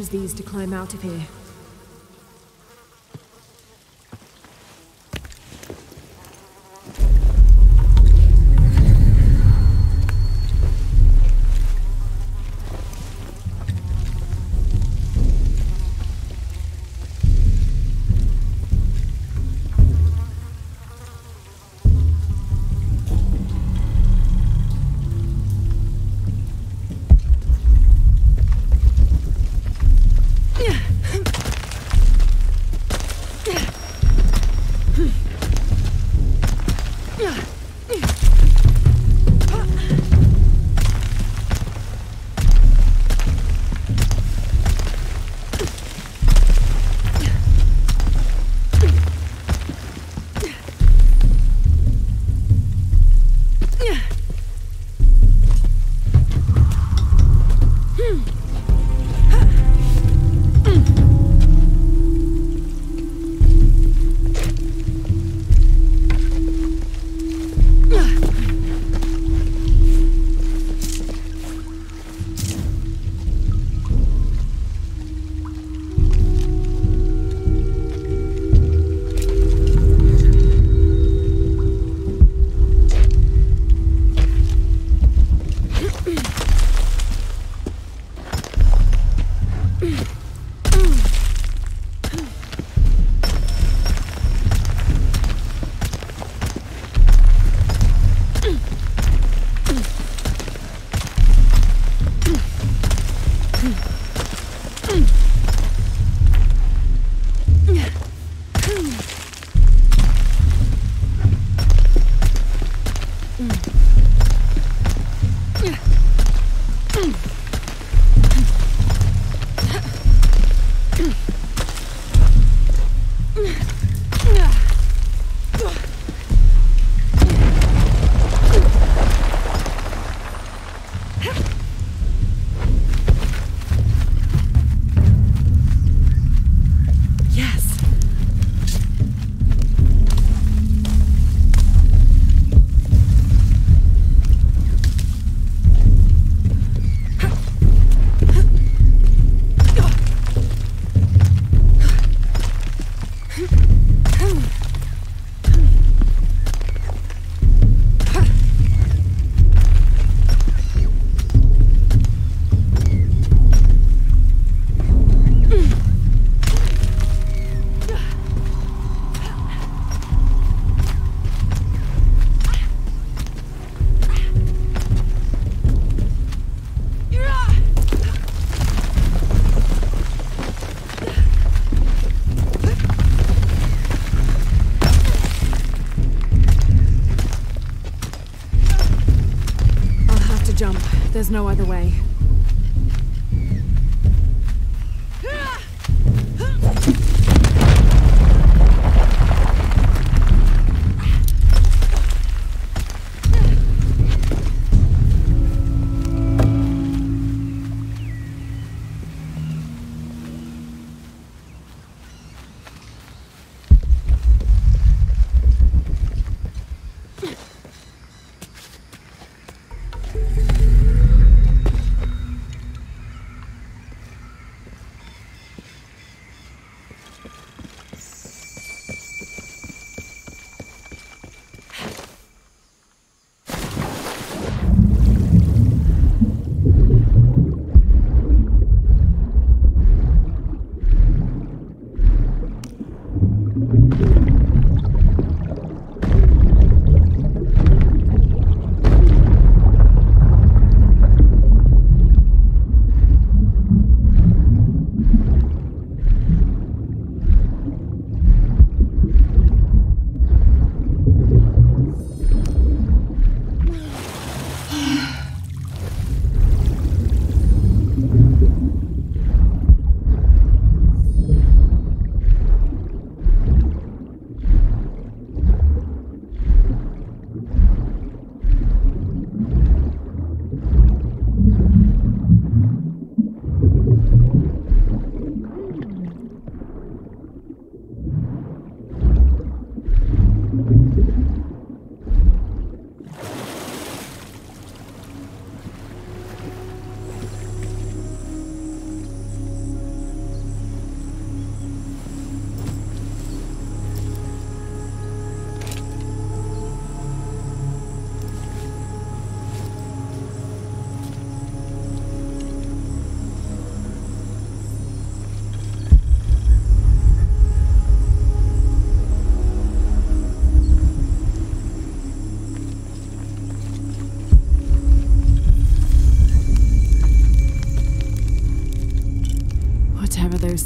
use these to climb out of here. There's no other way.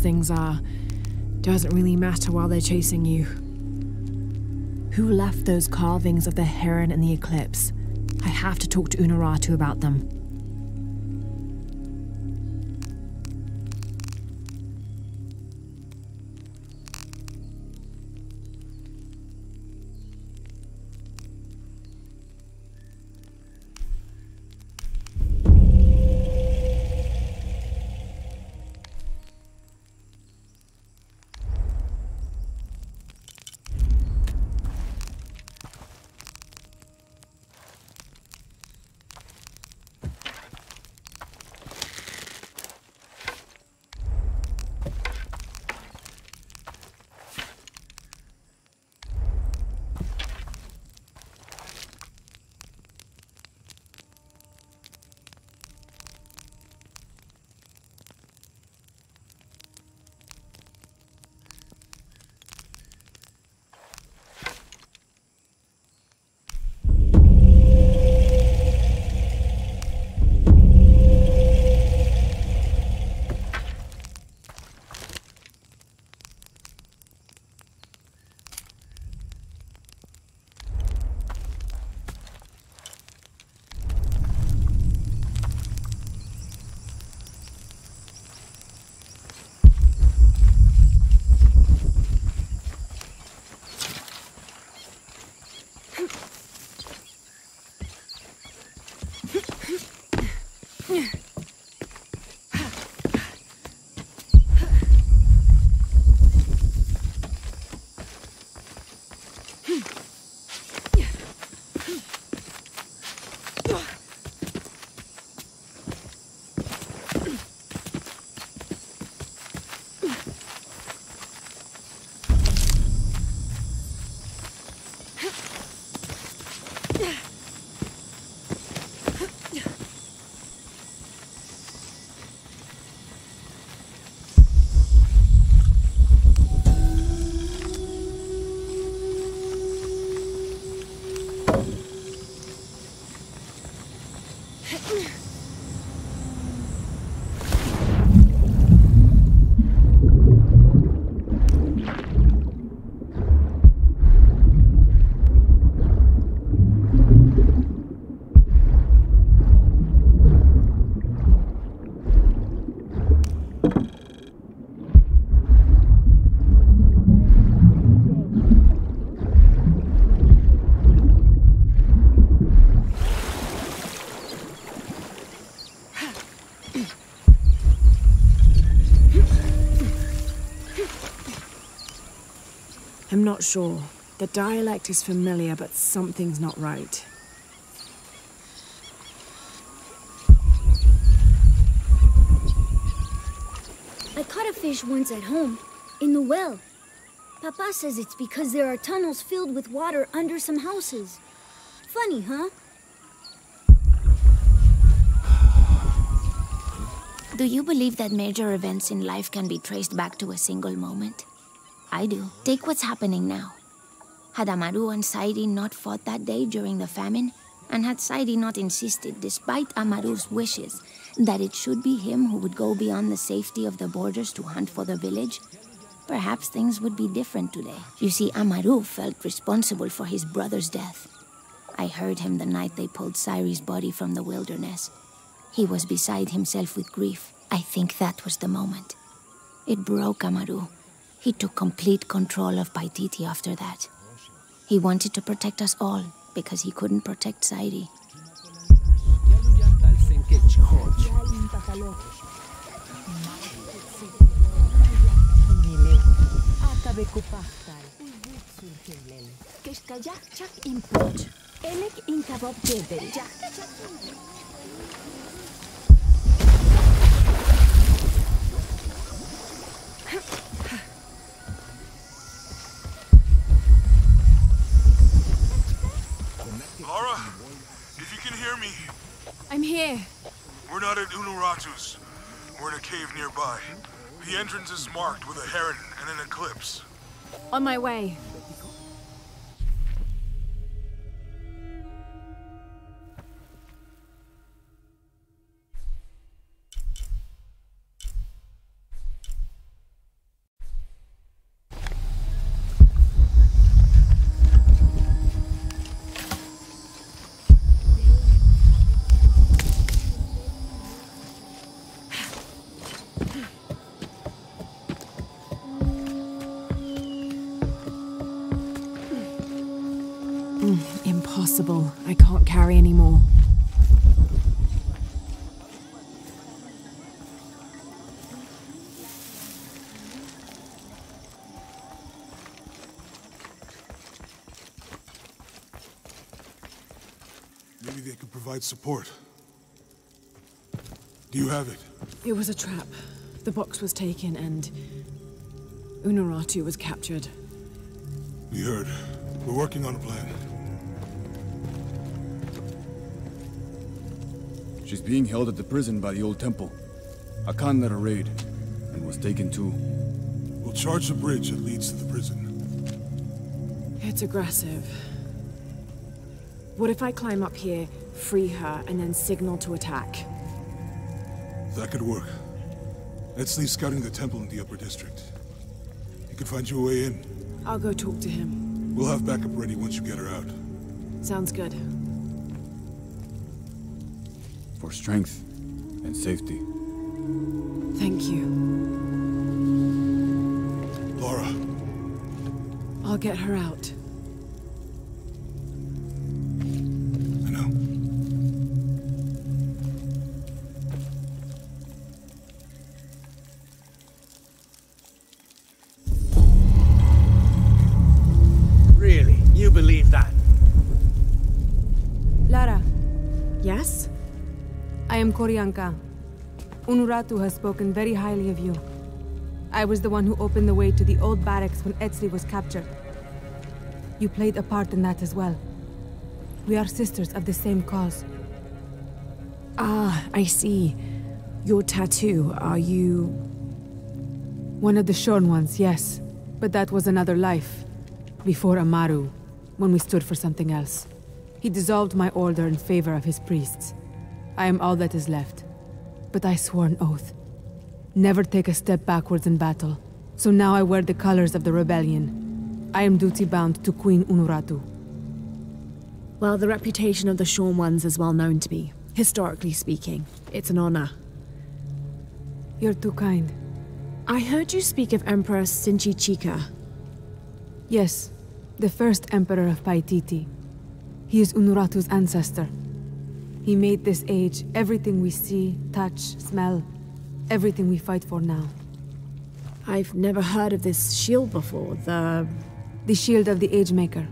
things are. Doesn't really matter while they're chasing you. Who left those carvings of the heron and the eclipse? I have to talk to Unuratu about them. I'm not sure. The dialect is familiar, but something's not right. I caught a fish once at home, in the well. Papa says it's because there are tunnels filled with water under some houses. Funny, huh? Do you believe that major events in life can be traced back to a single moment? I do. Take what's happening now. Had Amaru and Sairi not fought that day during the famine, and had Sairi not insisted, despite Amaru's wishes, that it should be him who would go beyond the safety of the borders to hunt for the village, perhaps things would be different today. You see, Amaru felt responsible for his brother's death. I heard him the night they pulled Sairi's body from the wilderness. He was beside himself with grief. I think that was the moment. It broke Amaru. He took complete control of Paititi after that. He wanted to protect us all, because he couldn't protect Sairi. Lara, if you can hear me. I'm here. We're not at Unuratu's. We're in a cave nearby. The entrance is marked with a heron and an eclipse. On my way. Impossible. I can't carry any more. Maybe they could provide support. Do you have it? It was a trap. The box was taken and Unuratu was captured. We heard. We're working on a plan. She's being held at the prison by the old temple. Hakan led a raid, and was taken too. We'll charge the bridge that leads to the prison. It's aggressive. What if I climb up here, free her, and then signal to attack? That could work. Etzli's scouting the temple in the upper district. He could find you a way in. I'll go talk to him. We'll have backup ready once you get her out. Sounds good. For strength and safety. Thank you. Lara. I'll get her out. I know. Really? You believe that? Lara. Yes? I am Koryanka. Unuratu has spoken very highly of you. I was the one who opened the way to the old barracks when Etzli was captured. You played a part in that as well. We are sisters of the same cause. Ah, I see. Your tattoo, are you... One of the shorn ones, yes. But that was another life. Before Amaru, when we stood for something else. He dissolved my order in favor of his priests. I am all that is left, but I swore an oath. Never take a step backwards in battle, so now I wear the colors of the rebellion. I am duty-bound to Queen Unuratu. Well, the reputation of the Shorn Ones is well known to me, historically speaking. It's an honor. You're too kind. I heard you speak of Emperor Sinchi Chika. Yes, the first Emperor of Paititi. He is Unuratu's ancestor. He made this age everything we see, touch, smell, everything we fight for now. I've never heard of this shield before, the shield of the Age Maker.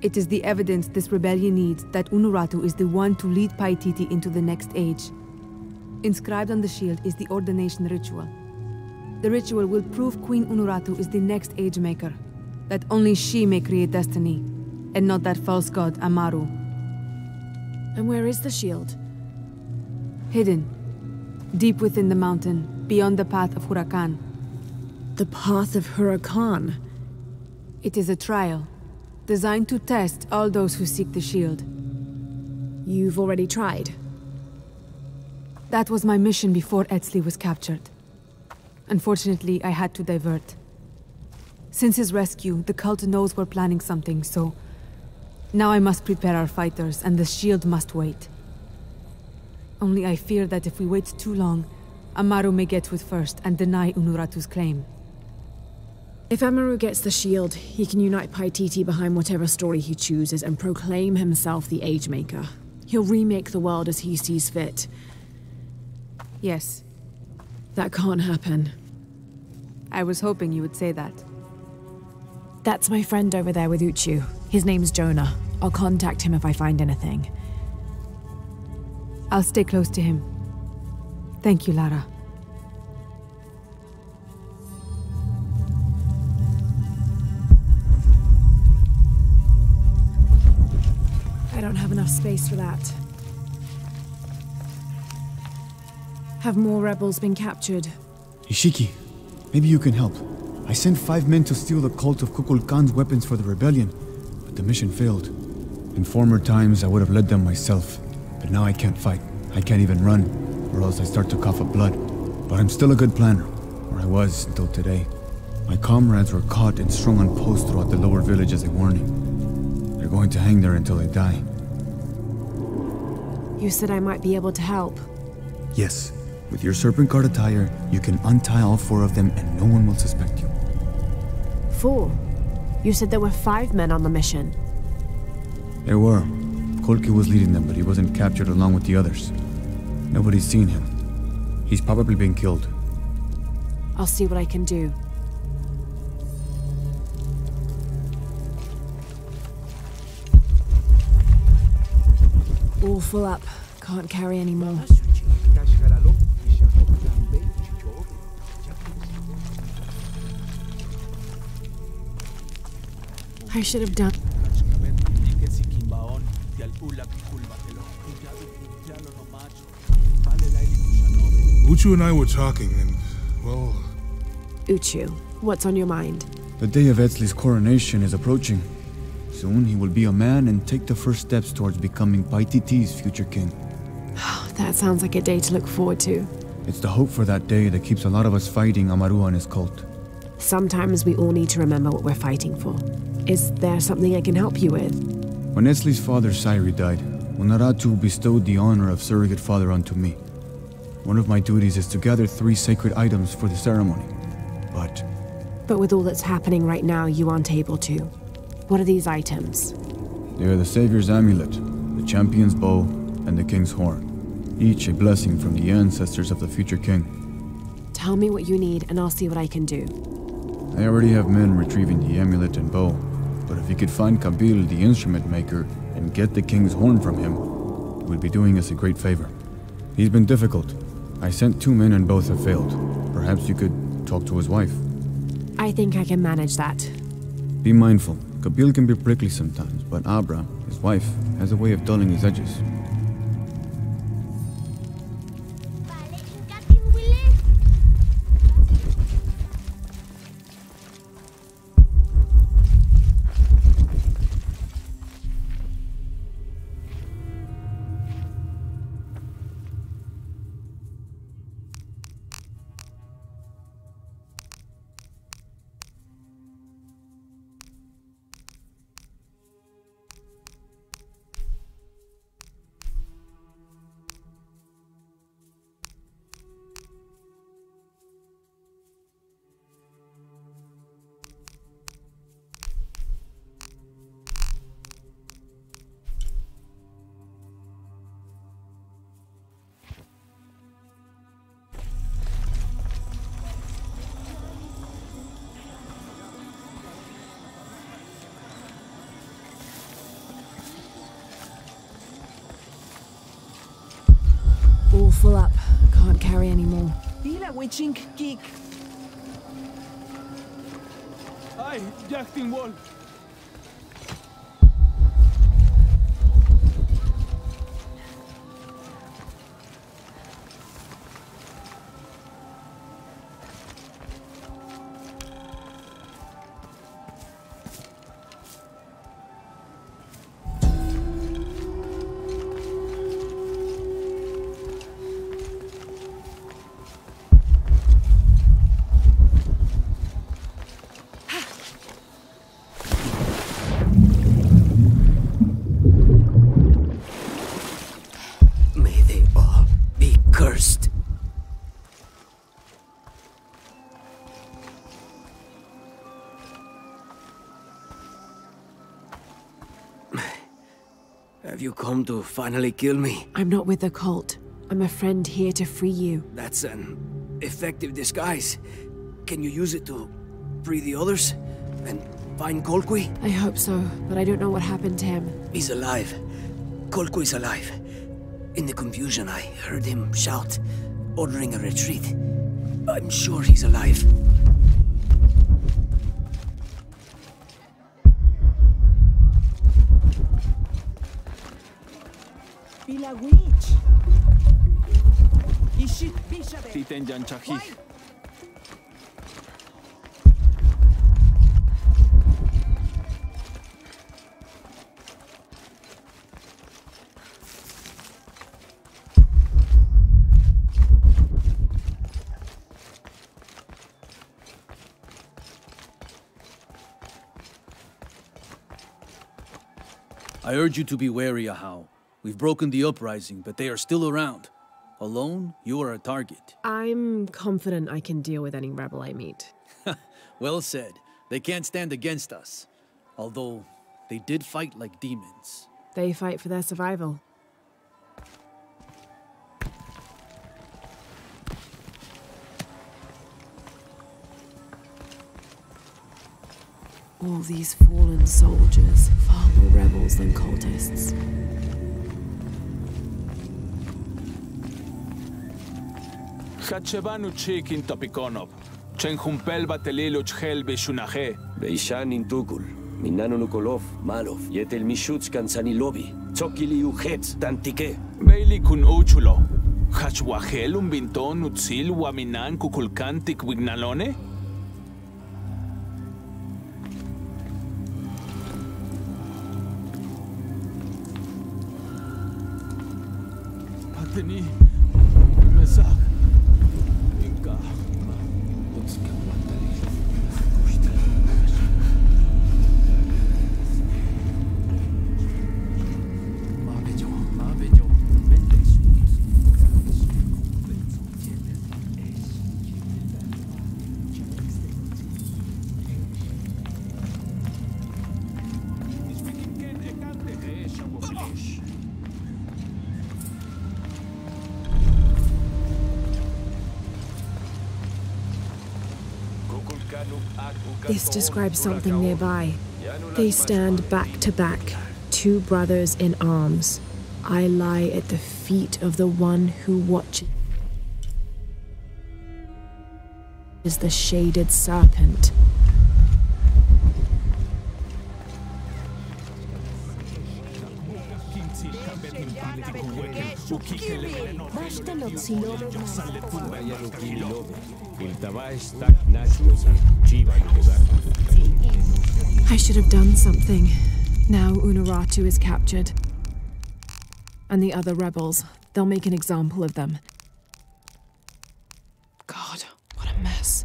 It is the evidence this rebellion needs that Unuratu is the one to lead Paititi into the next age. Inscribed on the shield is the ordination ritual. The ritual will prove Queen Unuratu is the next Age Maker, that only she may create destiny, and not that false god Amaru. And where is the shield? Hidden. Deep within the mountain, beyond the path of Huracan. The path of Huracan? It is a trial, designed to test all those who seek the shield. You've already tried? That was my mission before Etzli was captured. Unfortunately, I had to divert. Since his rescue, the cult knows we're planning something, so... Now I must prepare our fighters, and the shield must wait. Only I fear that if we wait too long, Amaru may get to it first and deny Unuratu's claim. If Amaru gets the shield, he can unite Paititi behind whatever story he chooses and proclaim himself the Age Maker. He'll remake the world as he sees fit. Yes. That can't happen. I was hoping you would say that. That's my friend over there with Uchu. His name's Jonah. I'll contact him if I find anything. I'll stay close to him. Thank you, Lara. I don't have enough space for that. Have more rebels been captured? Ishiki, maybe you can help. I sent 5 men to steal the cult of Kukulkan's weapons for the rebellion. The mission failed. In former times, I would have led them myself, but now I can't fight. I can't even run, or else I start to cough up blood. But I'm still a good planner, or I was until today. My comrades were caught and strung on posts throughout the lower village as a warning. They're going to hang there until they die. You said I might be able to help. Yes. With your serpent guard attire, you can untie all 4 of them and no one will suspect you. 4? You said there were 5 men on the mission. There were. Kolki was leading them, but he wasn't captured along with the others. Nobody's seen him. He's probably been killed. I'll see what I can do. All full up. Can't carry any more. I should have done. Uchu and I were talking, and well. Uchu, what's on your mind? The day of Etzli's coronation is approaching. Soon he will be a man and take the first steps towards becoming Paititi's future king. Oh, that sounds like a day to look forward to. It's the hope for that day that keeps a lot of us fighting Amaru and his cult. Sometimes we all need to remember what we're fighting for. Is there something I can help you with? When Etzli's father Sairi died, Unuratu bestowed the honor of surrogate father unto me. One of my duties is to gather 3 sacred items for the ceremony, but... But with all that's happening right now, you aren't able to. What are these items? They are the Savior's amulet, the Champion's bow, and the King's horn. Each a blessing from the ancestors of the future king. Tell me what you need and I'll see what I can do. I already have men retrieving the amulet and bow, but if you could find Kabil, the instrument maker, and get the King's horn from him, it would be doing us a great favor. He's been difficult. I sent 2 men and both have failed. Perhaps you could talk to his wife. I think I can manage that. Be mindful. Kabil can be prickly sometimes, but Abra, his wife, has a way of dulling his edges. Full up. Can't carry any more. Dila witching geek. Aye, jacking wall. Have you come to finally kill me? I'm not with the cult. I'm a friend here to free you. That's an effective disguise. Can you use it to free the others and find Kolki? I hope so, but I don't know what happened to him. He's alive. Kolki is alive. In the confusion, I heard him shout, ordering a retreat. I'm sure he's alive. I urge you to be wary, Ahau. We've broken the uprising, but they are still around. Alone, you are a target. I'm confident I can deal with any rebel I meet. Well said. They can't stand against us. Although, they did fight like demons. They fight for their survival. All these fallen soldiers, far more rebels than cultists. Hachebanuchik in Topikonov, Chenjumpel Bateliluch Hel Beshunahe, Beishan in Tukul, Minanunukolov, Malov, Yetel Mishutskan Sanilobi, Tsokili Uhetz, Tantike, Beilikun Uchulo, Hachwahelum Binton Utsil, Waminan Kukulkantik Wignalone? Pateni, Mesach. This describes something nearby. They stand back to back, two brothers in arms. I lie at the feet of the one who watches the shaded serpent. I should have done something. Now Unuratu is captured. And the other rebels, they'll make an example of them. God, what a mess.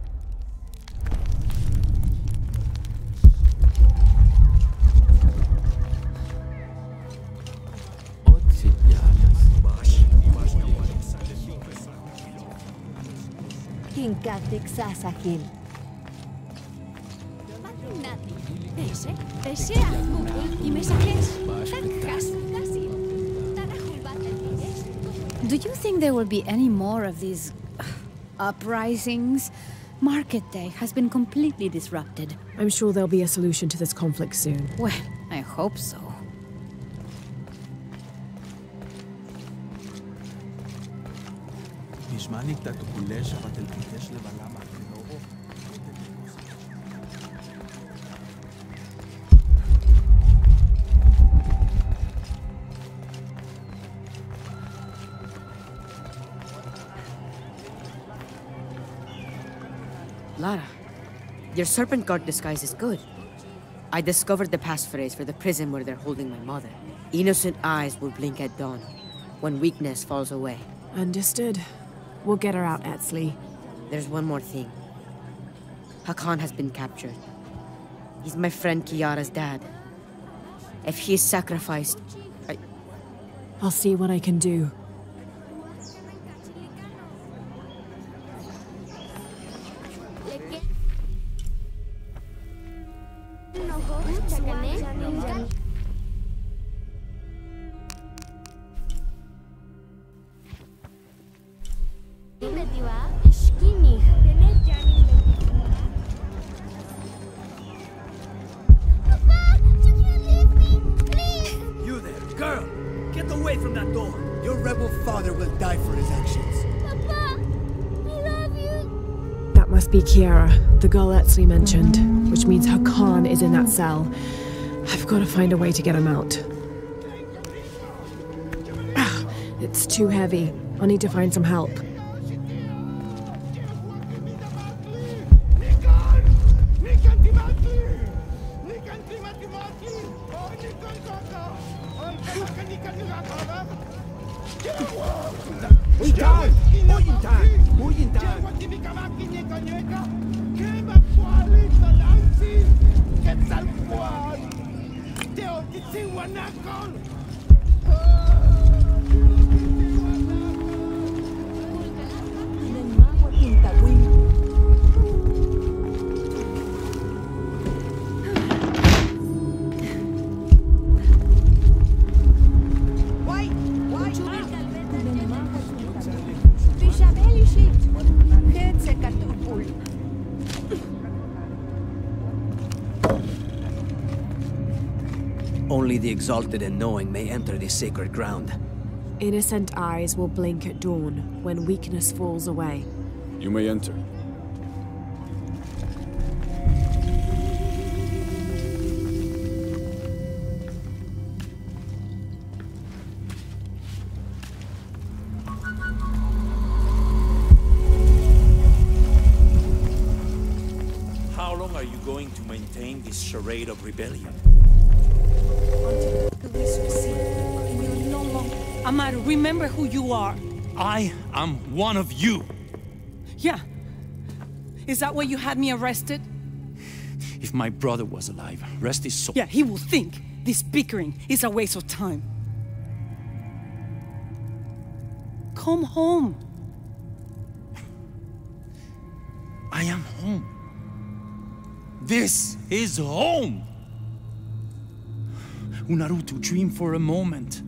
Do you think there will be any more of these uprisings? Market day has been completely disrupted. I'm sure there'll be a solution to this conflict soon. Well, I hope so. Lara, your serpent guard disguise is good. I discovered the passphrase for the prison where they're holding my mother. Innocent eyes will blink at dawn, when weakness falls away. Understood. We'll get her out, Atsley. There's one more thing. Hakan has been captured. He's my friend Kiara's dad. If he is sacrificed, I'll see what I can do. Kiara, the girl Etzli mentioned, which means Hakan is in that cell. I've got to find a way to get him out. It's too heavy. I'll need to find some help. Only the exalted and knowing may enter this sacred ground. Innocent eyes will blink at dawn when weakness falls away. You may enter. How long are you going to maintain this charade of rebellion? Until we succeed, we will no longer. Amaru, remember who you are. I am one of you. Yeah. Is that why you had me arrested? If my brother was alive, rest his soul. Yeah, he will think this bickering is a waste of time. Come home. I am home. This is home. Unuratu, dream for a moment.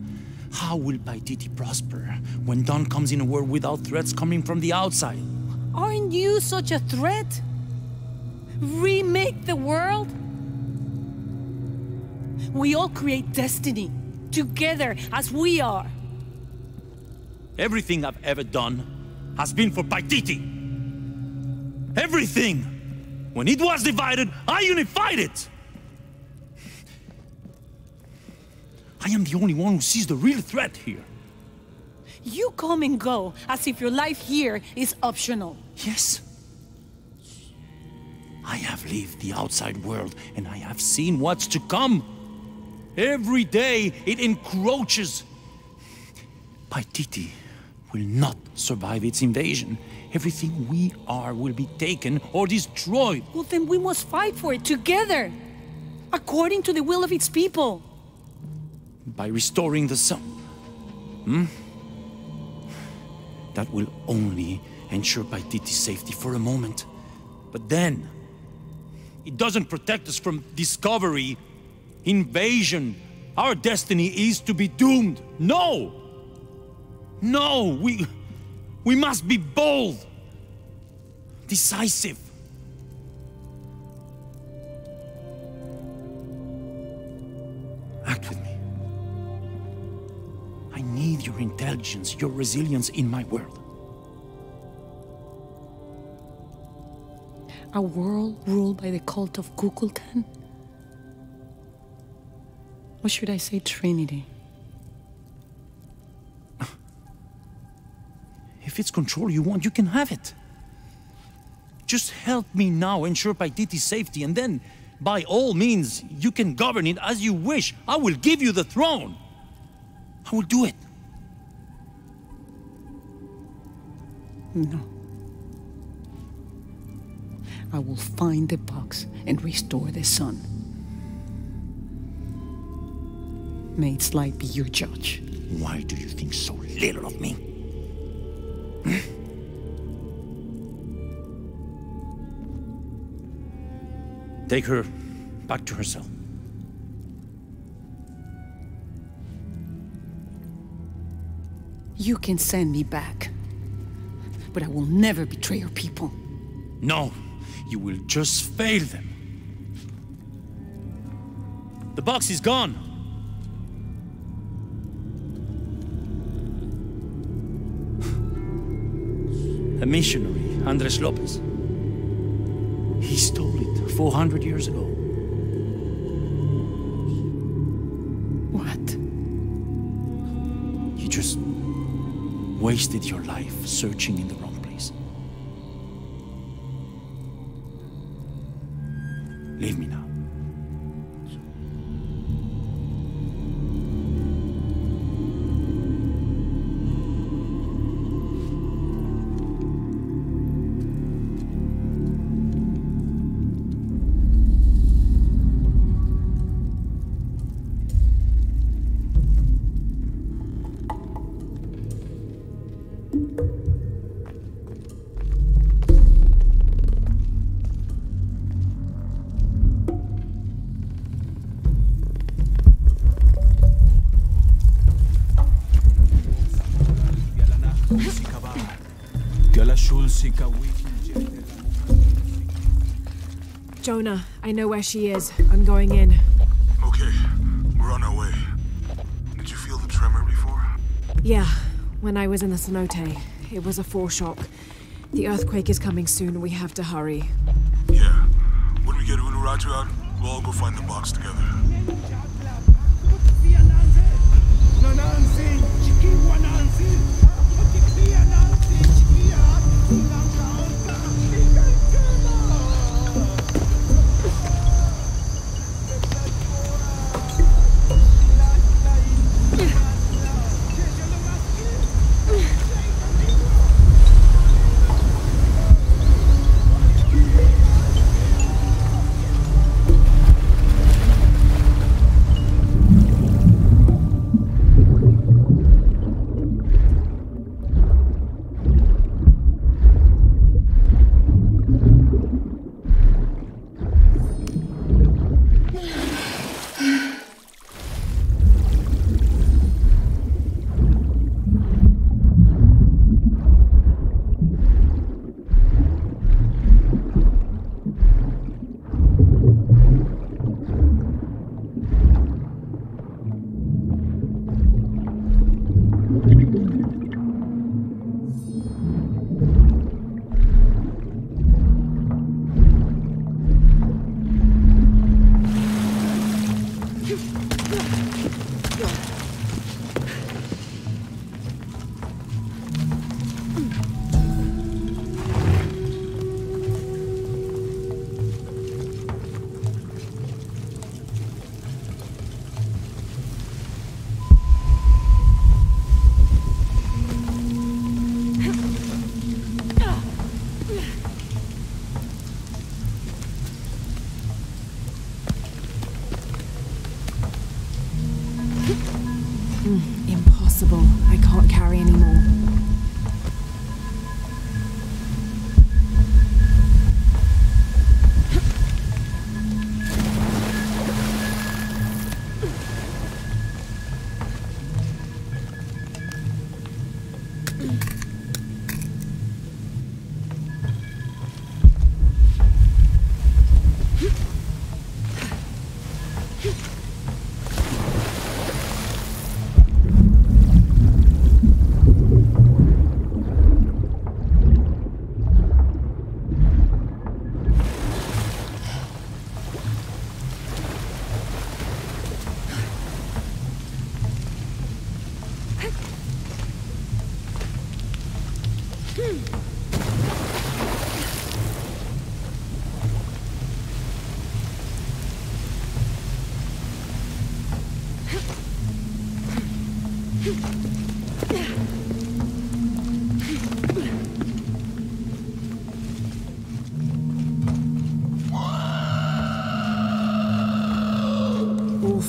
How will Paititi prosper when dawn comes in a world without threats coming from the outside? Aren't you such a threat? Remake the world? We all create destiny, together as we are. Everything I've ever done has been for Paititi. Everything! When it was divided, I unified it! I am the only one who sees the real threat here. You come and go, as if your life here is optional. Yes. I have lived the outside world, and I have seen what's to come. Every day, it encroaches. Paititi will not survive its invasion. Everything we are will be taken or destroyed. Well, then we must fight for it together, according to the will of its people. By restoring the sun. That will only ensure Paititi's safety for a moment. But then, it doesn't protect us from discovery, invasion. Our destiny is to be doomed. No! No, we must be bold, decisive. Act with me. I need your intelligence, your resilience in my world. A world ruled by the cult of Kukulkan? Or should I say Trinity? If it's control you want, you can have it. Just help me now ensure Paititi's safety, and then, by all means, you can govern it as you wish. I will give you the throne. I will do it. No. I will find the box and restore the sun. May its light be your judge. Why do you think so little of me? Take her back to herself. You can send me back, but I will never betray your people. No, you will just fail them. The box is gone. A missionary, Andres Lopez. He stole it 400 years ago. What? You just wasted your life searching in the wrong place. Leave me now. Jonah, I know where she is. I'm going in. Okay, we're on Yeah, when I was in the cenote, it was a foreshock. The earthquake is coming soon, we have to hurry. Yeah, when we get Unuratu out, we'll all go find the box together.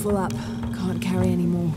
Up. Can't carry any more.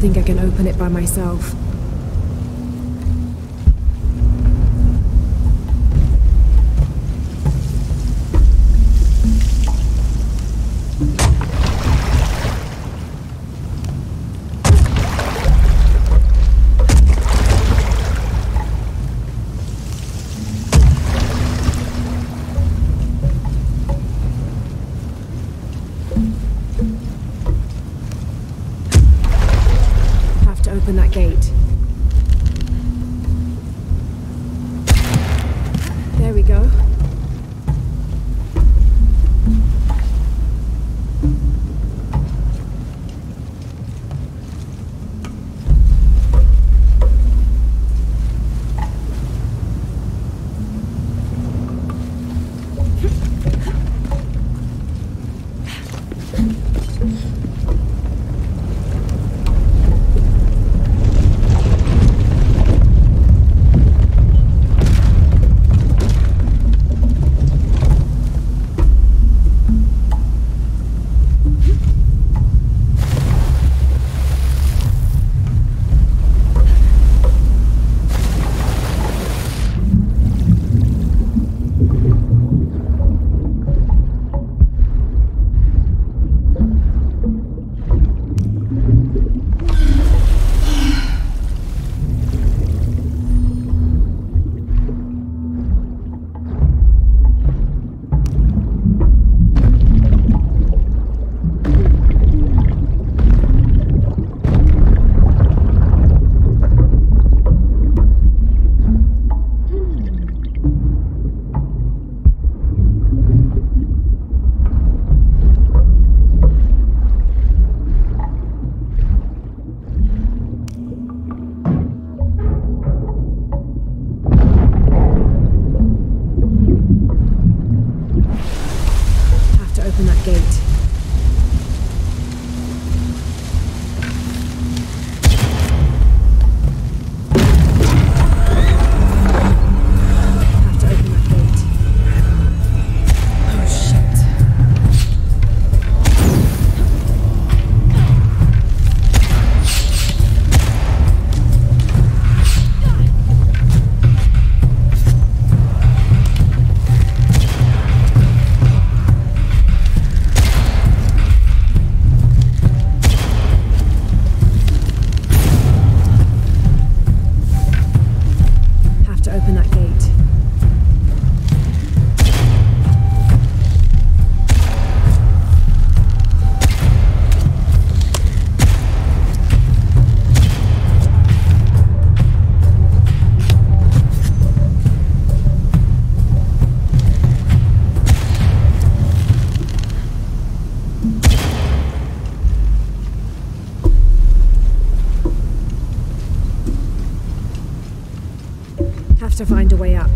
think I can open it by myself. To find a way up.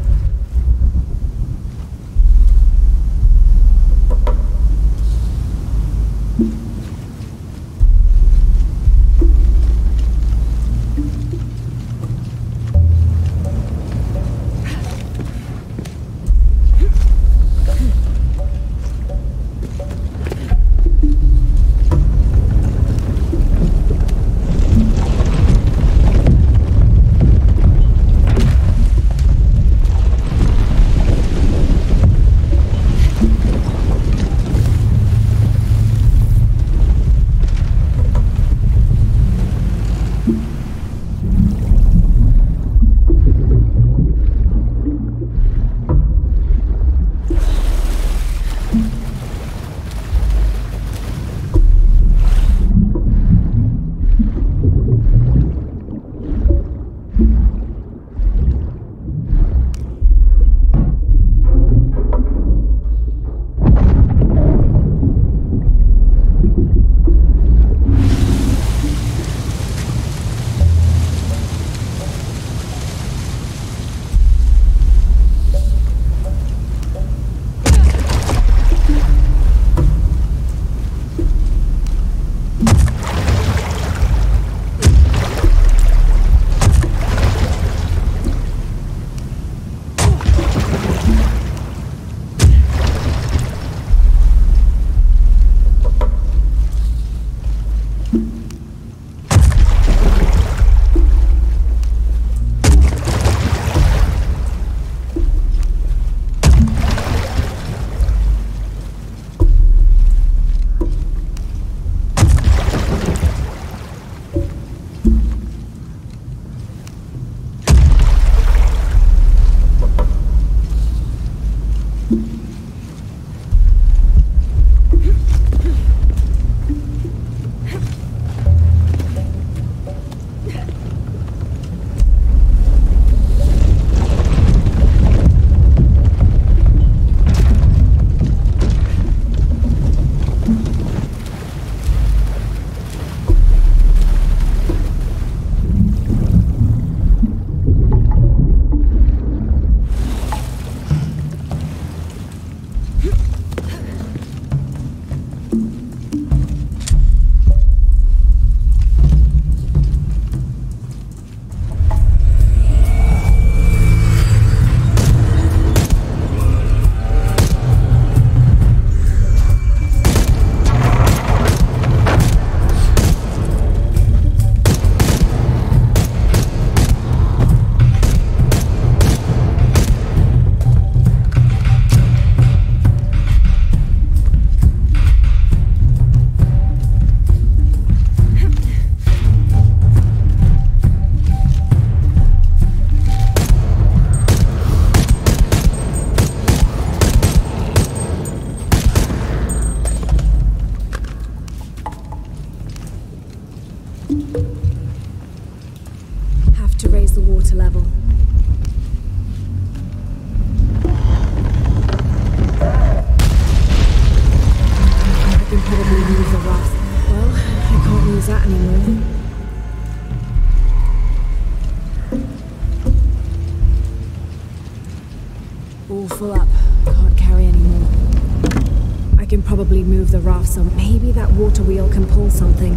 I can probably move the raft some. Maybe that water wheel can pull something.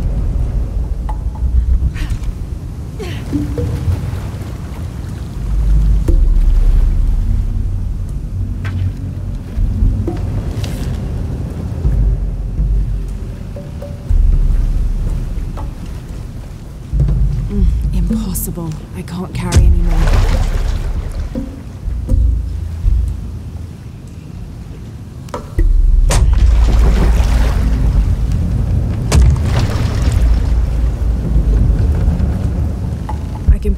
Impossible. I can't carry anymore.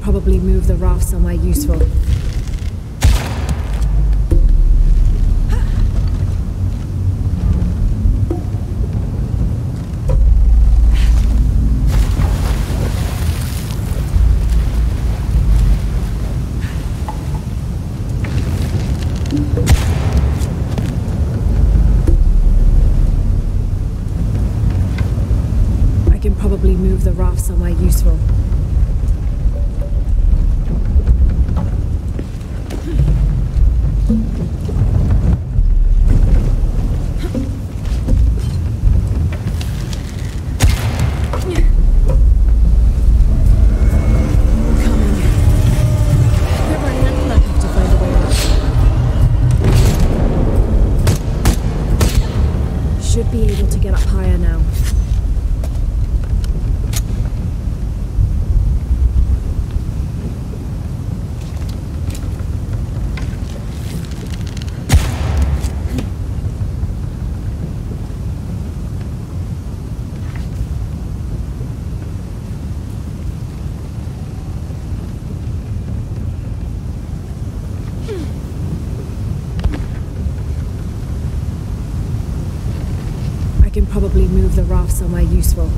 Probably move the raft somewhere useful. I can probably move the raft somewhere useful. Probably move the raft somewhere useful.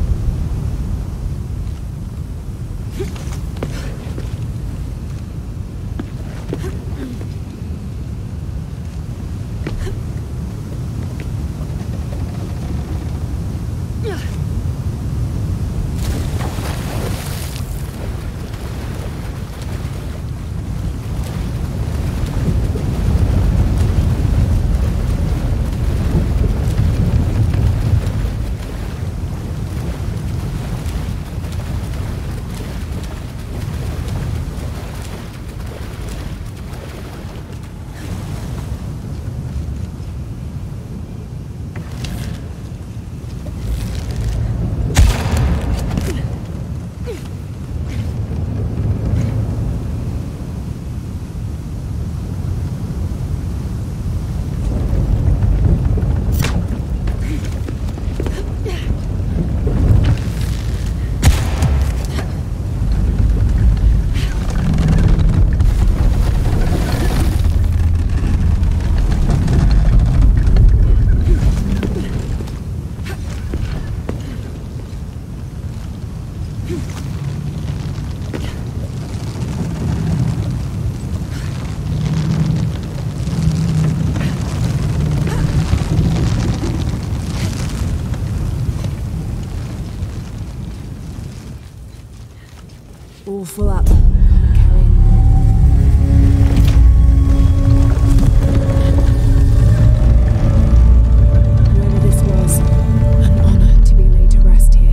Full up. Whoever this was, an honor to be laid to rest here.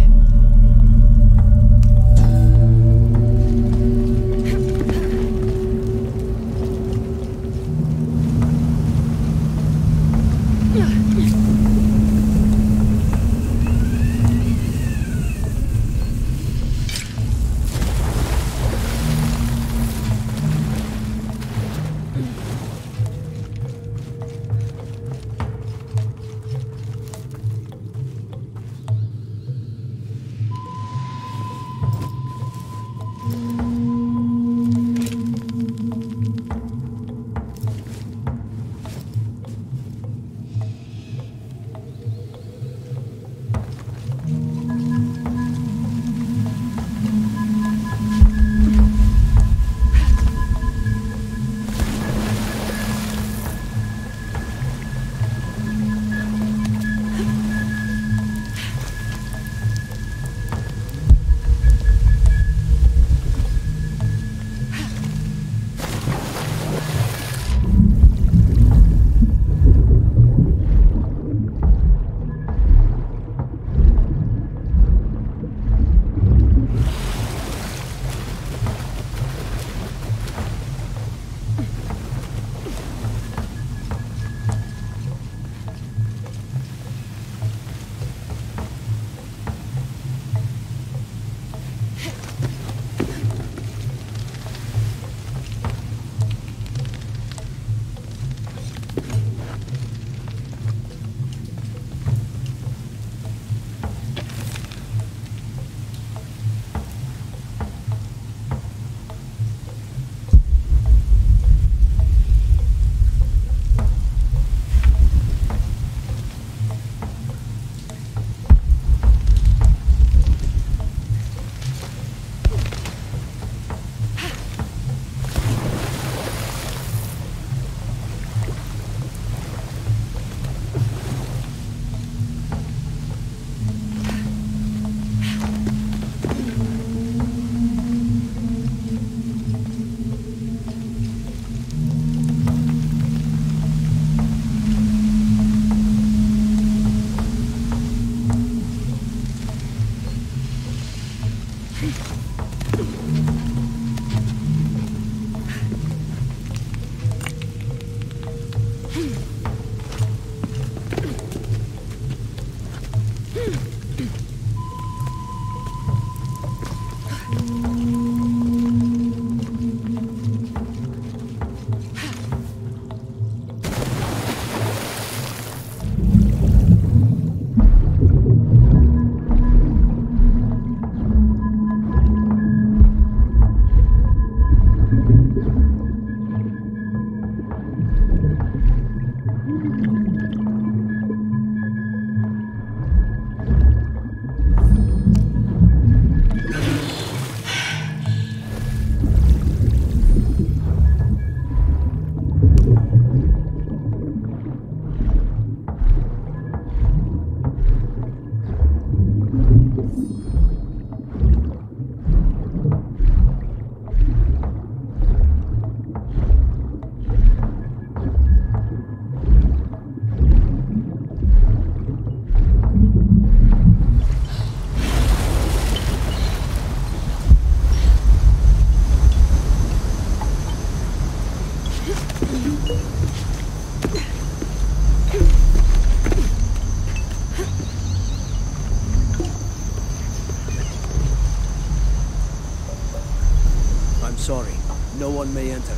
Sorry, no one may enter.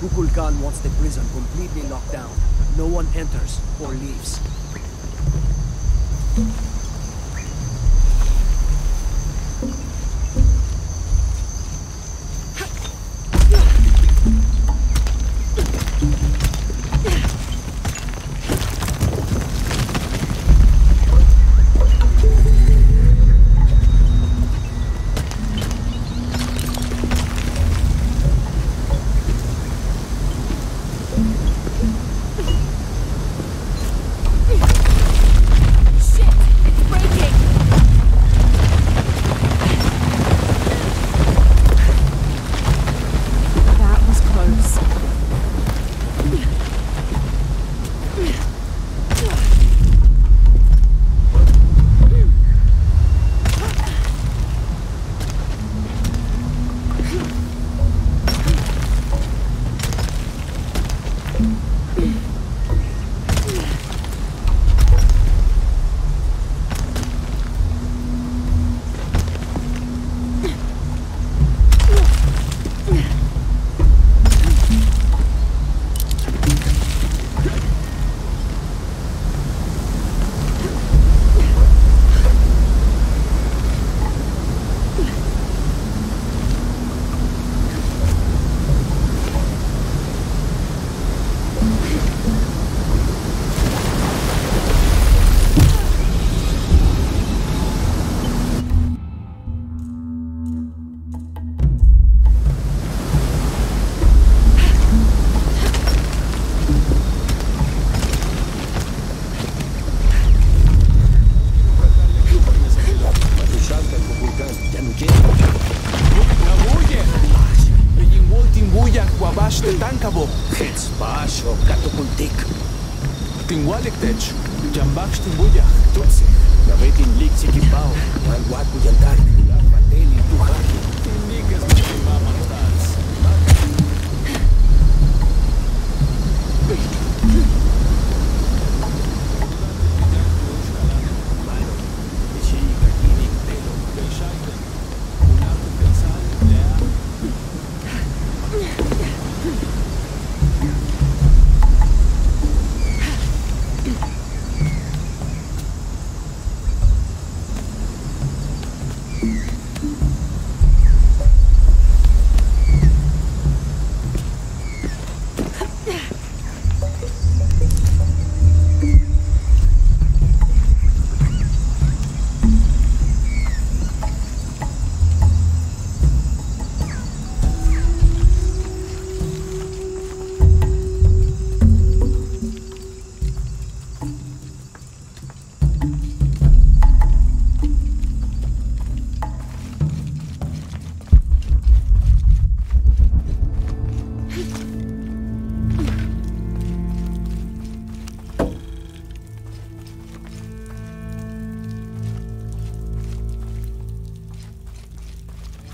Kukulkan wants the prison completely locked down. No one enters or leaves.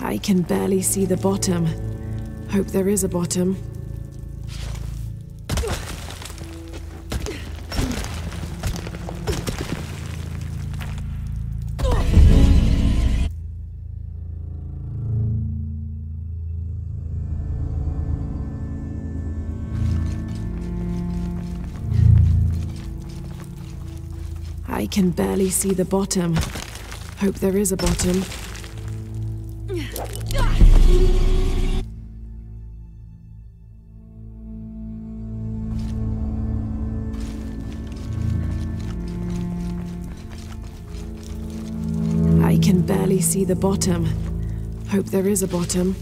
I can barely see the bottom. Hope there is a bottom. I can barely see the bottom. Hope there is a bottom. See the bottom. Hope there is a bottom.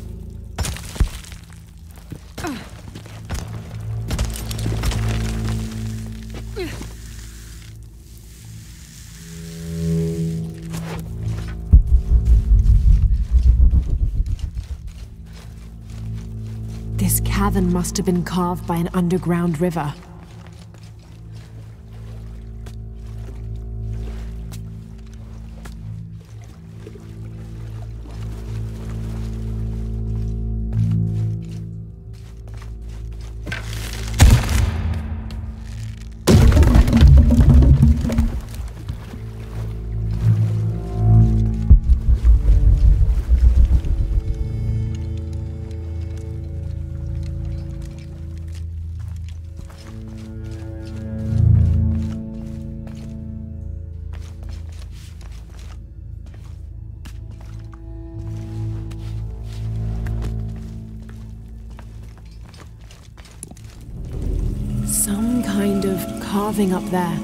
This cavern must have been carved by an underground river. Up there.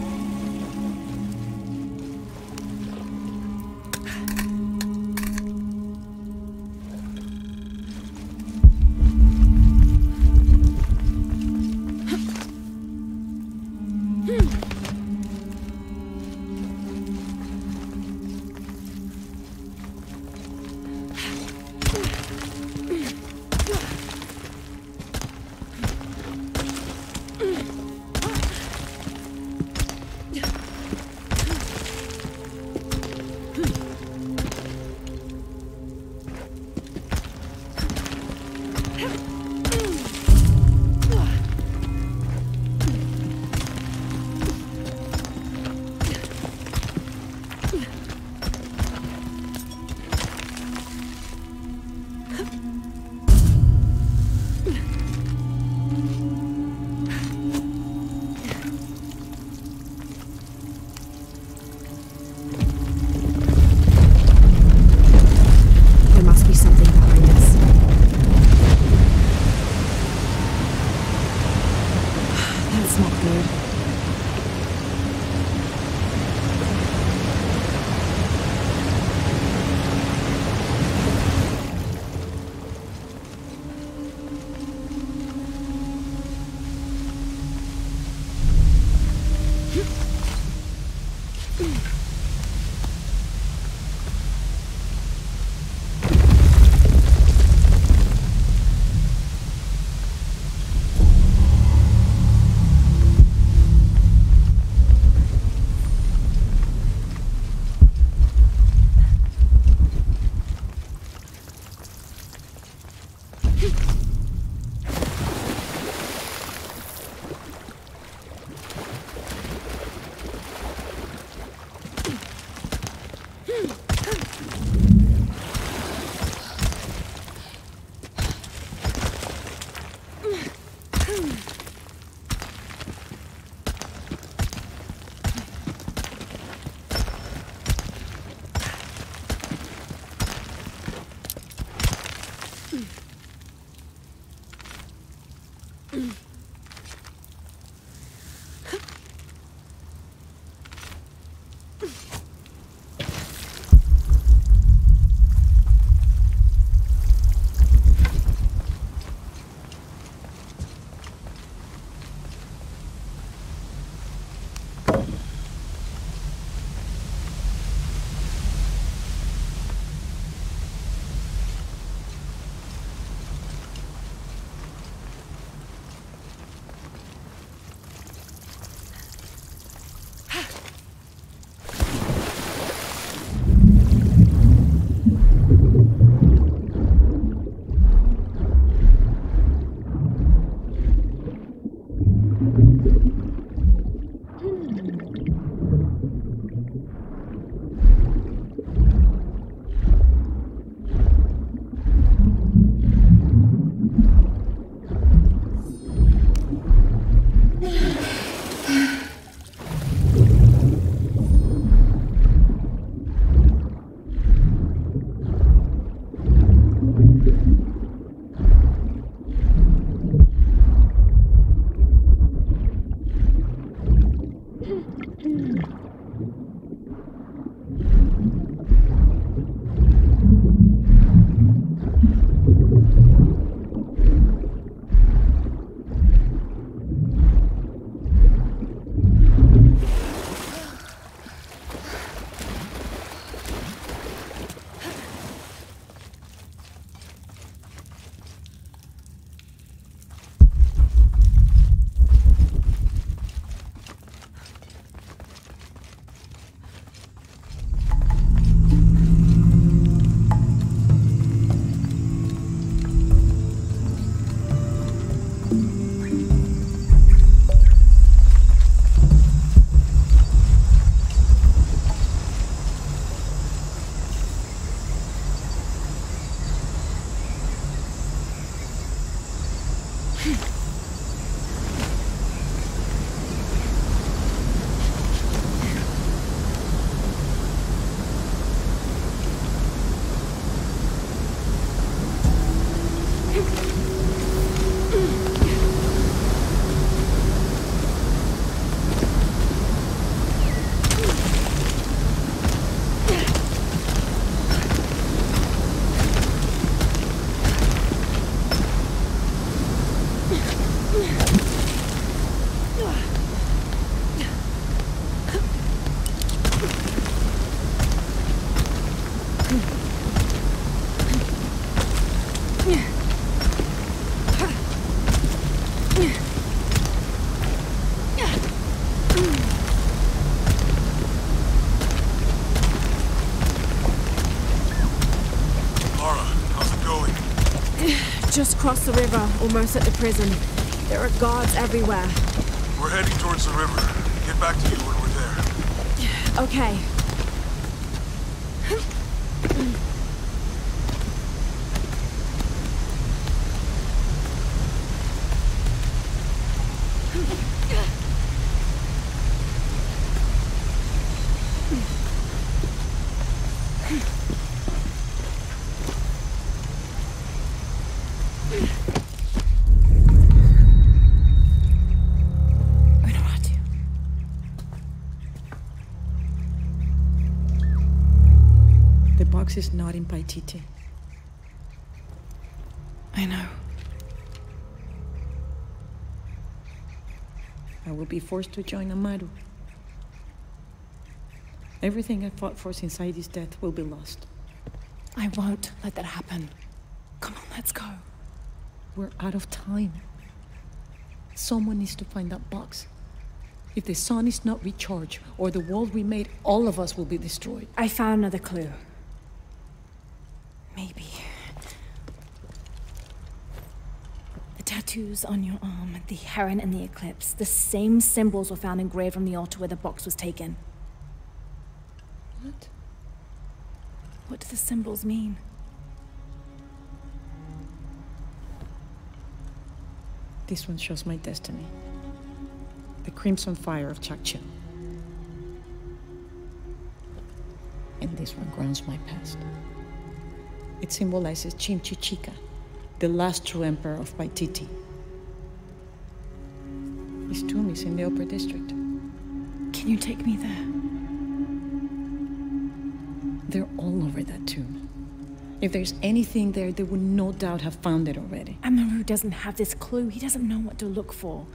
just crossed the river, almost at the prison. There are guards everywhere. We're heading towards the river. Get back to you when we're there. Okay. Is not in Paititi. I know. I will be forced to join Amaru. Everything I fought for since Saidi's death will be lost. I won't let that happen. Come on, let's go. We're out of time. Someone needs to find that box. If the sun is not recharged, or the world we made, all of us will be destroyed. I found another clue. Maybe. The tattoos on your arm, the heron and the eclipse, the same symbols were found engraved on the altar where the box was taken. What? What do the symbols mean? This one shows my destiny. The crimson fire of Chak Chel. And this one grounds my past. It symbolizes Sinchi Chika, the last true emperor of Paititi. His tomb is in the upper district. Can you take me there? They're all over that tomb. If there's anything there, they would no doubt have found it already. Amaru doesn't have this clue. He doesn't know what to look for.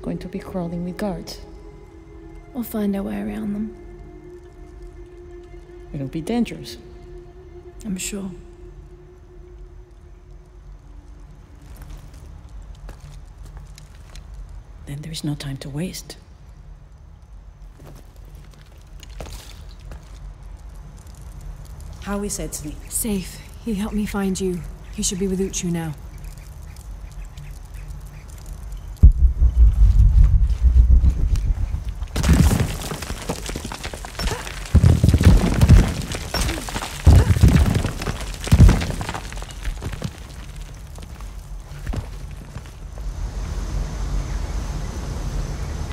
Going to be crawling with guards. We'll find our way around them. It'll be dangerous. I'm sure. Then there is no time to waste. How is Etzli? Safe. He helped me find you. He should be with Uchu now.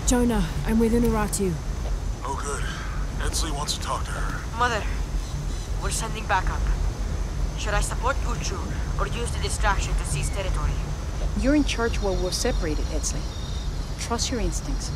Jonah, I'm with Unuratu. Oh, good. Etzli wants to talk to her. Mother, we're sending backup. Should I support Uchu or use the distraction to seize territory? You're in charge while we're separated, Etzli. Trust your instincts.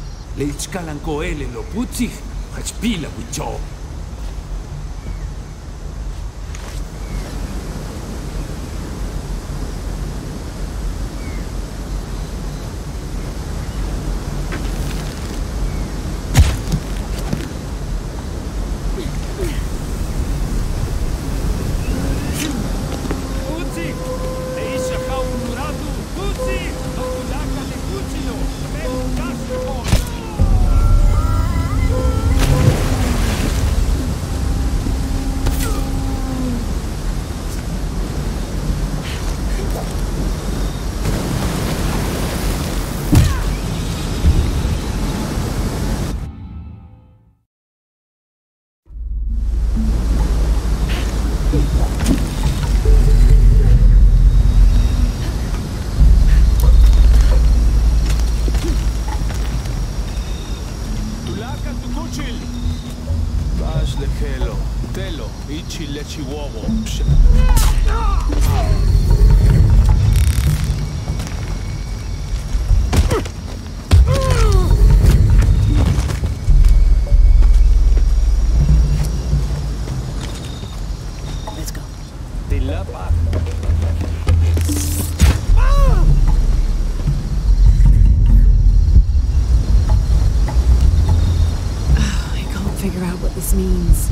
Figure out what this means.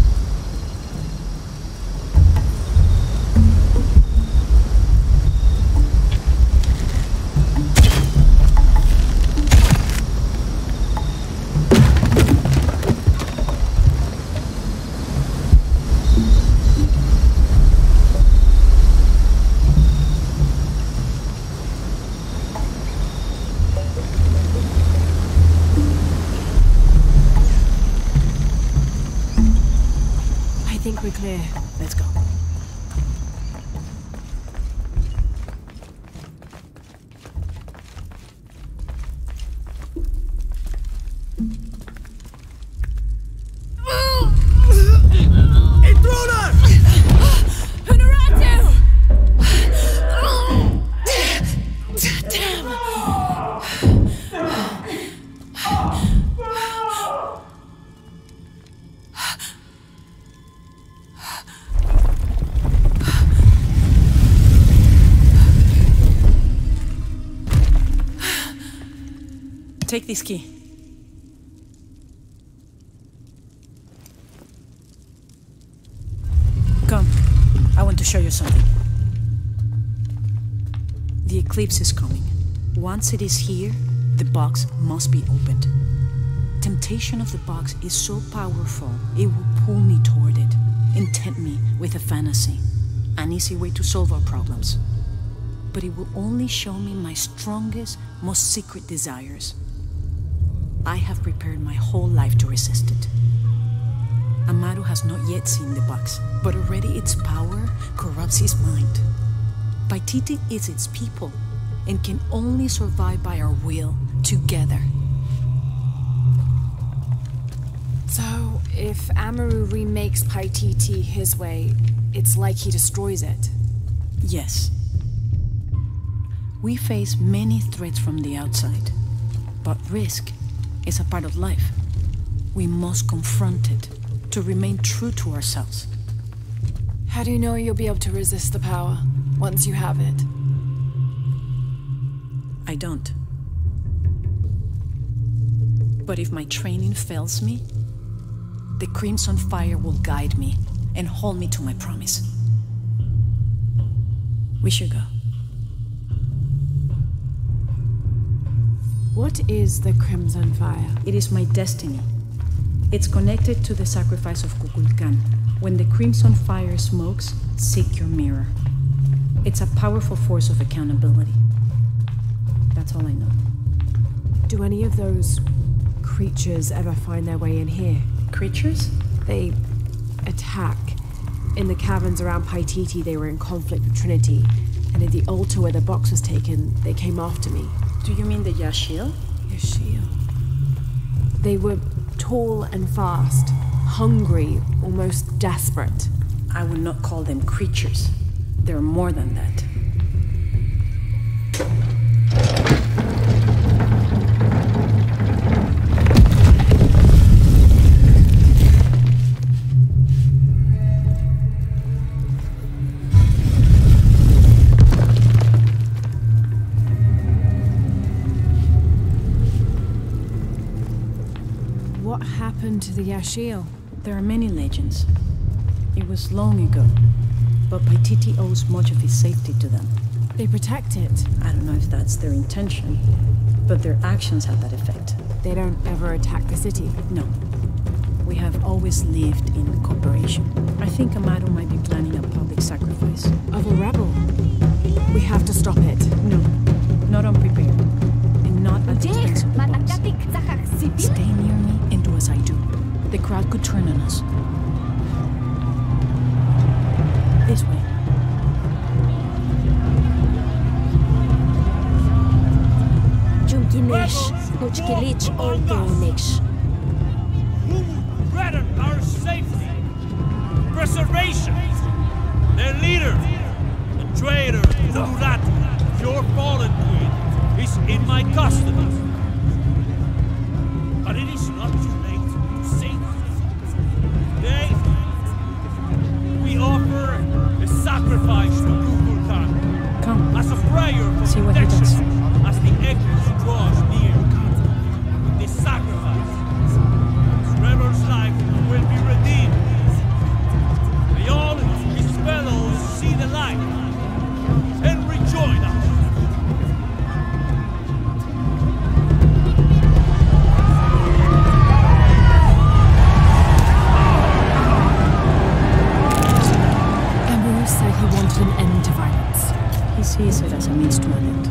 think we're clear. Let's go. Take this key. Come. I want to show you something. The eclipse is coming. Once it is here, the box must be opened. Temptation of the box is so powerful, it will pull me toward it and tempt me with a fantasy. An easy way to solve our problems. But it will only show me my strongest, most secret desires. I have prepared my whole life to resist it. Amaru has not yet seen the box, but already its power corrupts his mind. Paititi is its people, and can only survive by our will, together. So, if Amaru remakes Paititi his way, it's like he destroys it? Yes. We face many threats from the outside, but risk is a part of life. We must confront it to remain true to ourselves. How do you know you'll be able to resist the power once you have it? I don't. But if my training fails me, the Crimson Fire will guide me and hold me to my promise. We should go. What is the Crimson Fire? It is my destiny. It's connected to the sacrifice of Kukulkan. When the Crimson Fire smokes, seek your mirror. It's a powerful force of accountability. That's all I know. Do any of those creatures ever find their way in here? Creatures? They attack. In the caverns around Paititi, they were in conflict with Trinity. And at the altar where the box was taken, they came after me. Do you mean the Yashil? Yashil. They were tall and fast, hungry, almost desperate. I would not call them creatures. They're more than that. To the Yashil. There are many legends. It was long ago, but Paititi owes much of his safety to them. They protect it. I don't know if that's their intention, but their actions have that effect. They don't ever attack the city? No. We have always lived in cooperation. I think Amaru might be planning a public sacrifice. Of a rebel? We have to stop it. No, not unprepared. And not at the expense of the box. Stay near me and do as I do. The crowd could turn on us. This way. Who threaten our safety, preservation? Their leader, the traitor Unuratu, your fallen queen, is in my custody. But it is not too late to save them. Today, we offer a sacrifice to Kukulkan. Come. As a prayer for protection, as the echoes draws near. With this sacrifice, this rebel's life will be redeemed. May all his fellows see the light and rejoin us. Sees it as a means to an end.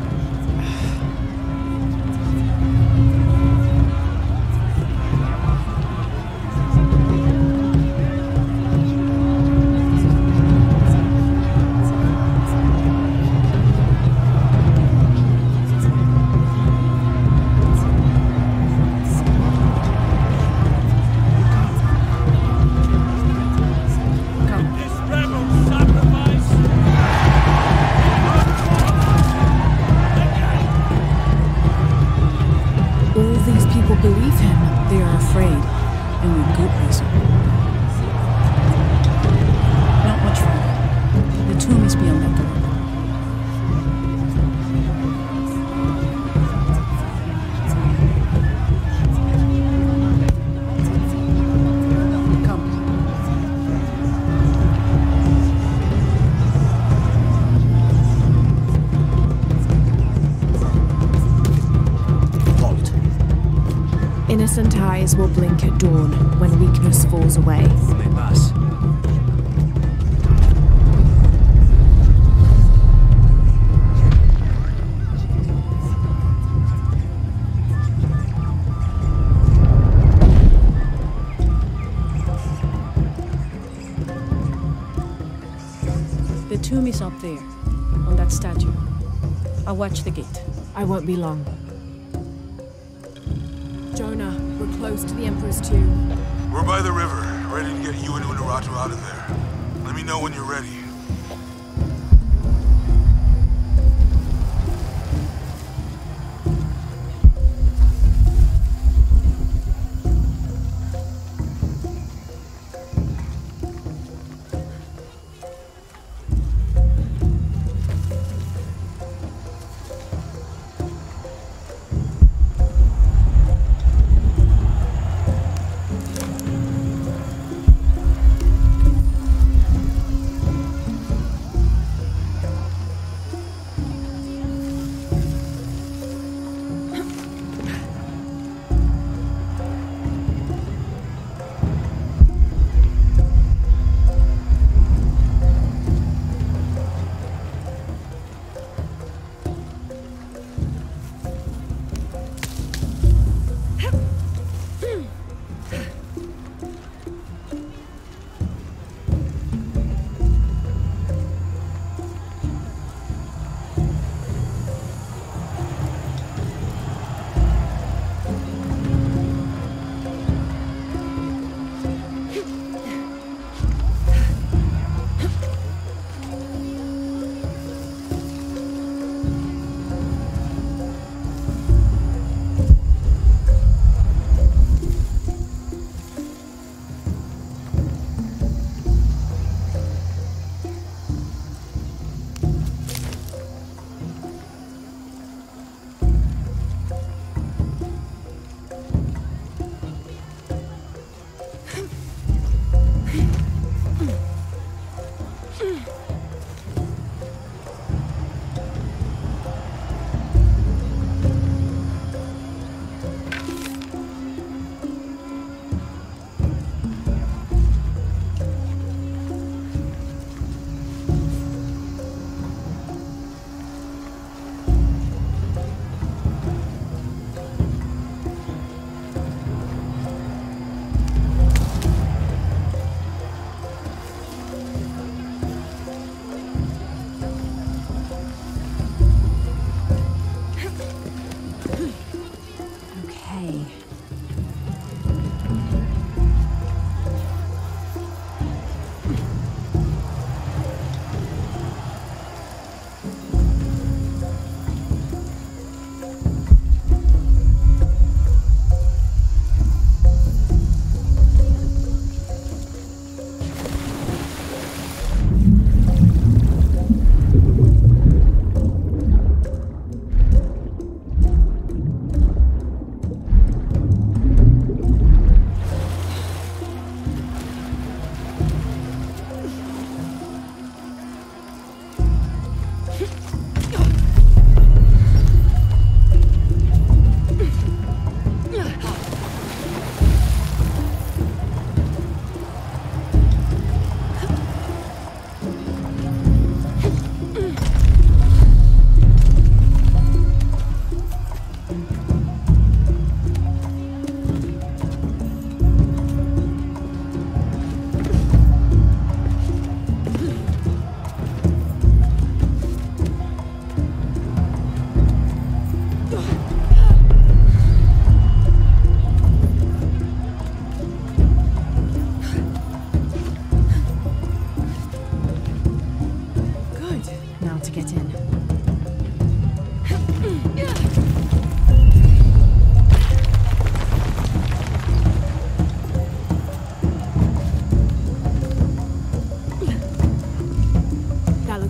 Innocent eyes will blink at dawn when weakness falls away. The tomb is up there, on that statue. I'll watch the gate. I won't be long. Jonah, we're close to the Emperor's tomb. We're by the river, ready to get you and Unuratu out of there. Let me know when you're ready.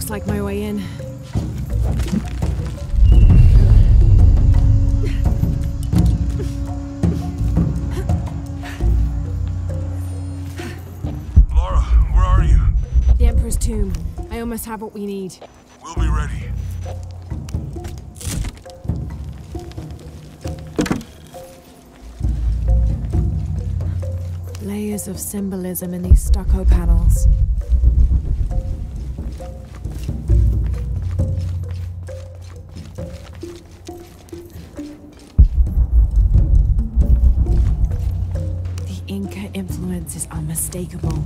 Like my way in. Lara, where are you? The Emperor's tomb. I almost have what we need. We'll be ready. Layers of symbolism in these stucco panels. The Inca influence is unmistakable.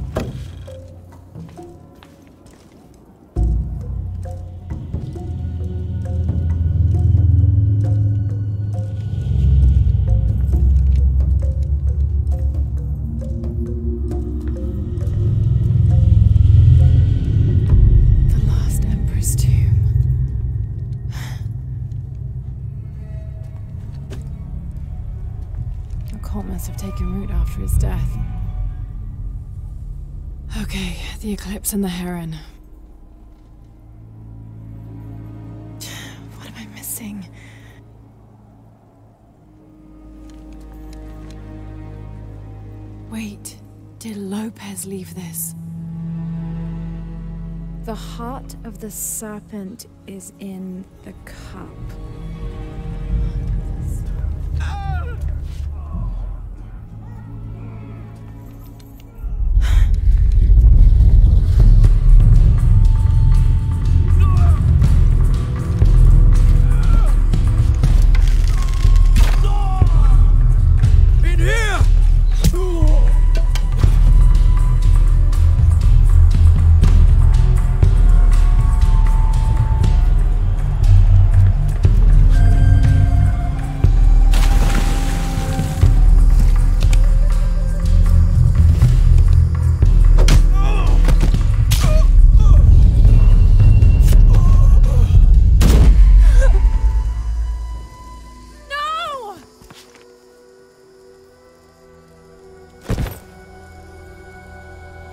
His death. Okay, the eclipse and the heron. What am I missing? Wait, did Lopez leave this? The heart of the serpent is in the cup.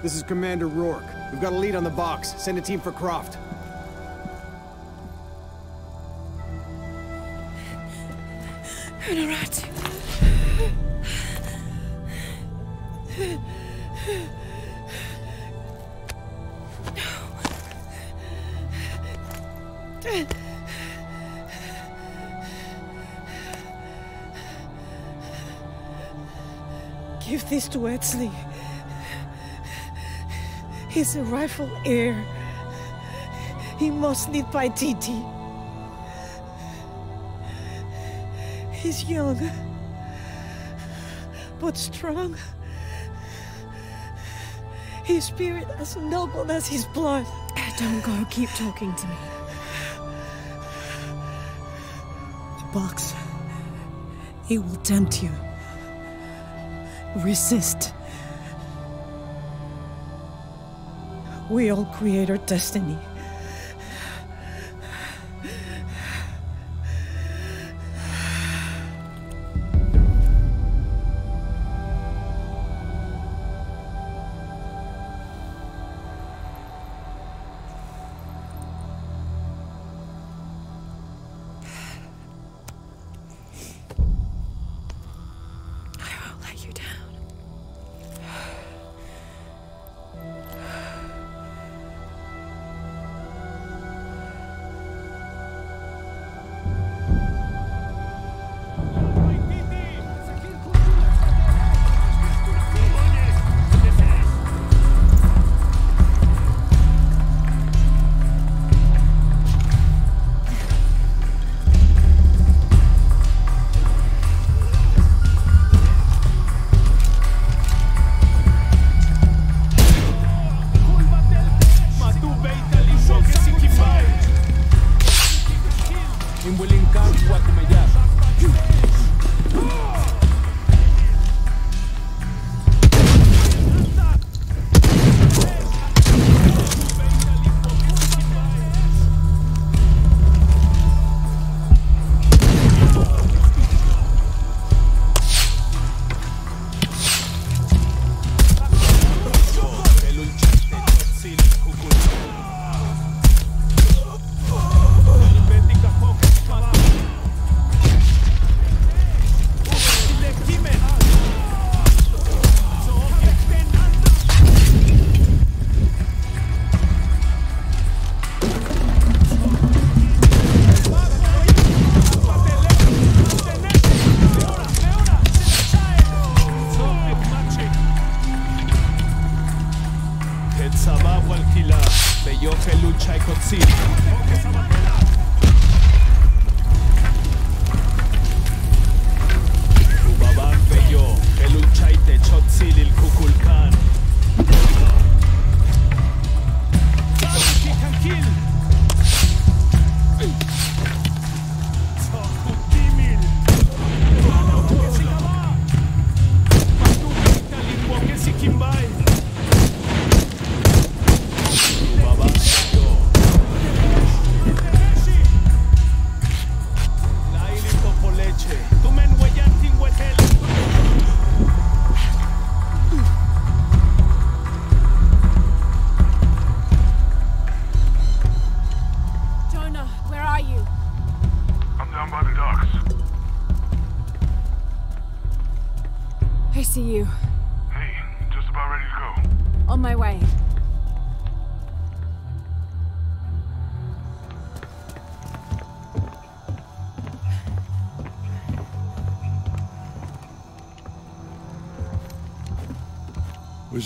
This is Commander Rourke. We've got a lead on the box. Send a team for Croft. Unuratu. No. Give this to Etzli. He's a rightful heir. He must lead Paititi. He's young, but strong. His spirit as noble as his blood. Don't go. Keep talking to me. The box. He will tempt you. Resist. We all create our destiny.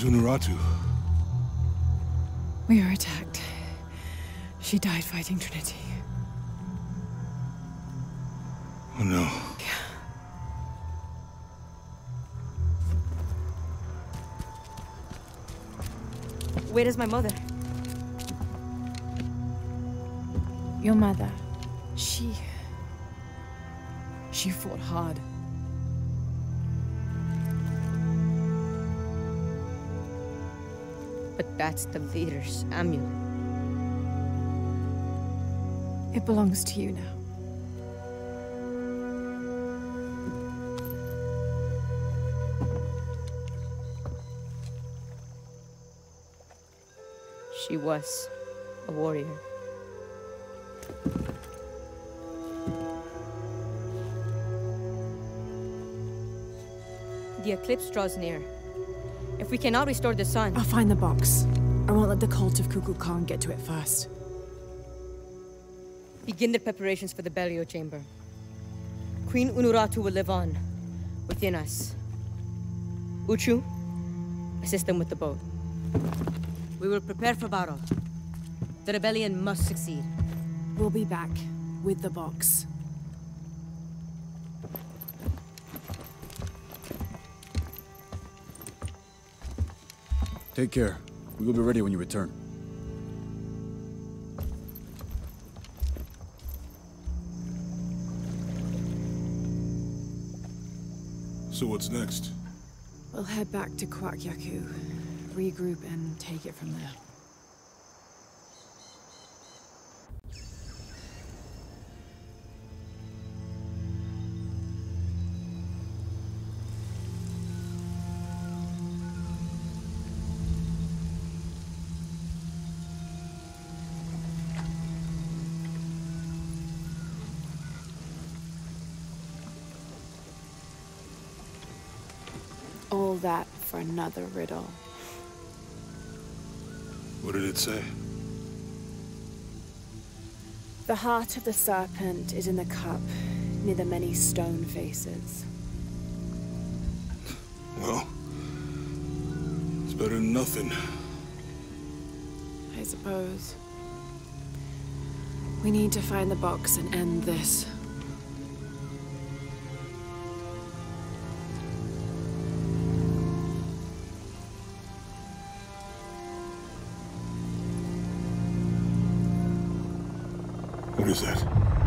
Unuratu. We were attacked. She died fighting Trinity. Oh no. Yeah. Where is my mother? Your mother. She fought hard. But that's the leader's amulet. It belongs to you now. She was a warrior. The eclipse draws near. If we cannot restore the sun... I'll find the box. I won't let the cult of Kukulkan get to it first. Begin the preparations for the Belial Chamber. Queen Unuratu will live on, within us. Uchu, assist them with the boat. We will prepare for battle. The rebellion must succeed. We'll be back, with the box. Take care. We will be ready when you return. So what's next? We'll head back to Kuwaq Yaku, regroup and take it from there. That for another riddle. What did it say? The heart of the serpent is in the cup, near the many stone faces. Well, it's better than nothing. I suppose. We need to find the box and end this. What is that?